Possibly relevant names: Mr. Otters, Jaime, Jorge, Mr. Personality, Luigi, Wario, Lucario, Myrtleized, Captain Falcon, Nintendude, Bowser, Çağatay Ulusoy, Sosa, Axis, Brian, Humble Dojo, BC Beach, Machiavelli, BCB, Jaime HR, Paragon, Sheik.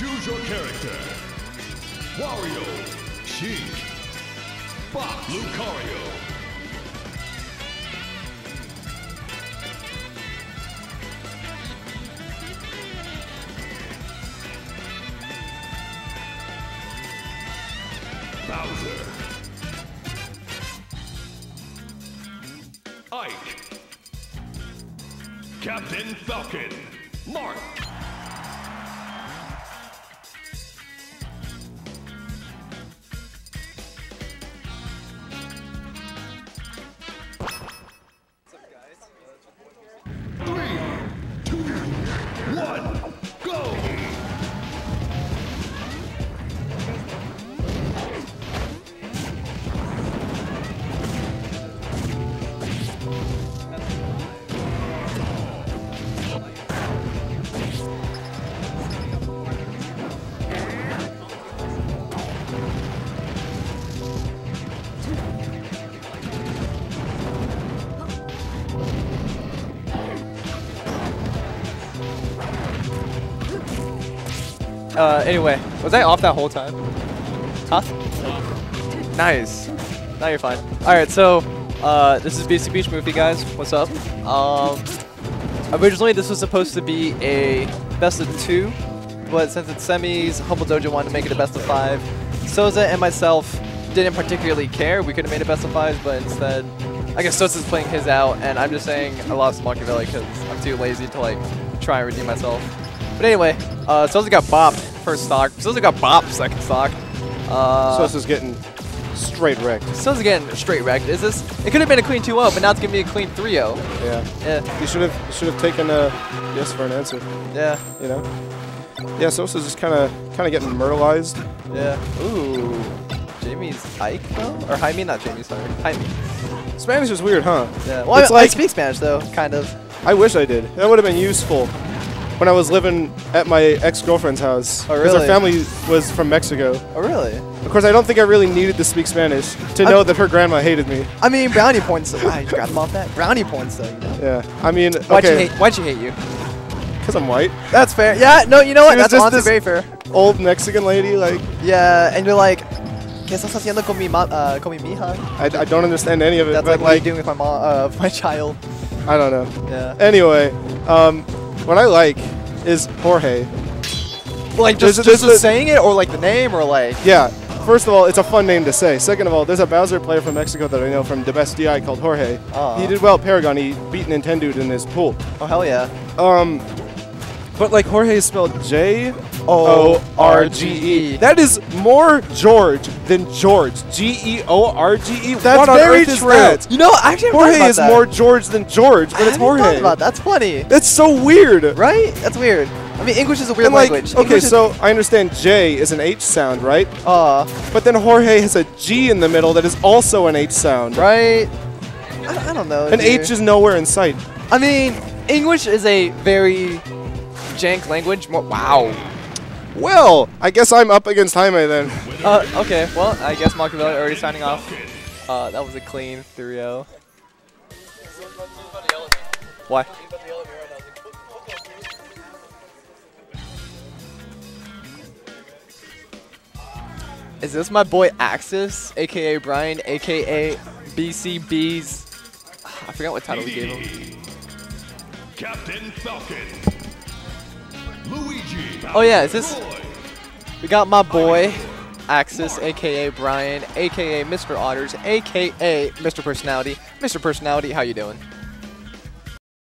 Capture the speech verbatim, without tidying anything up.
Choose your character. Wario, Sheik, Fox, Lucario. Bowser. Ike. Captain Falcon. Mark. Uh, anyway, was I off that whole time? Huh? Nice. Now you're fine. Alright, so, uh, this is B C Beach Movie, guys. What's up? Um, originally, this was supposed to be a best of two, but since it's semis, Humble Dojo wanted to make it a best of five. Sosa and myself didn't particularly care. We could have made it best of fives, but instead, I guess Sosa's playing his out, and I'm just saying I lost Machiavelli because I'm too lazy to, like, try and redeem myself. But anyway, uh, Sosa got bopped. First stock. Sosa got bopped second stock. Uh, Sosa's getting straight wrecked. Sosa's getting straight wrecked. Is this? It could have been a clean two oh, but now it's gonna be a clean three oh. Yeah. Yeah. You should have should have taken a yes for an answer. Yeah. You know. Yeah. Sosa's just kind of kind of getting myrtleized. Yeah. Ooh. Jamie's Ike though, or Jaime? Not Jamie. Sorry. Jaime. Spanish is weird, huh? Yeah. Well, it's I, like, I speak Spanish though, kind of. I wish I did. That would have been useful. When I was living at my ex-girlfriend's house. Oh, really? Because her family was from Mexico. Oh, really? Of course, I don't think I really needed to speak Spanish to I know that her grandma hated me. I mean, brownie points. I grabbed them off that. Brownie points, though, you know? Yeah. I mean, okay. Why'd you hate, why'd you hate you? Because I'm white. That's fair. Yeah, no, you know what? That's honestly very fair. Old Mexican lady, like. Yeah, and you're like, ¿qué estás haciendo con mi, ma uh, con mi mija? I, I don't understand any of it. That's but like, like, what are you doing with my, ma uh, my child? I don't know. Yeah. Anyway, um... what I like is Jorge. Like just, a, just a, saying it, or like the name, or like. Yeah. First of all, it's a fun name to say. Second of all, there's a Bowser player from Mexico that I know from the best D I called Jorge. Uh. He did well at Paragon. He beat Nintendude in his pool. Oh hell yeah. Um, but like Jorge is spelled J O R G E. That is more George than George. G E O R G E. That's very true. You know, I actually Jorge about is that. more George than George, but I it's Jorge. Thought about that. That's funny. That's so weird, right? That's weird. I mean, English is a weird and language. Like, okay, so I understand J is an H sound, right? Uh. But then Jorge has a G in the middle that is also an H sound, right? I, I don't know. An H is nowhere in sight. I mean, English is a very jank language. Wow. Well, I guess I'm up against Jaime then. Uh, okay, well, I guess Machiavelli already signing off. Uh, that was a clean three oh. Why? Is this my boy Axis, aka Brian, aka B C B's? I forgot what title we gave him. Captain Falcon. Luigi. Oh yeah, is this? We got my boy, Axis, aka Brian, aka Mister Otters, aka Mister Personality. Mister Personality, how you doing?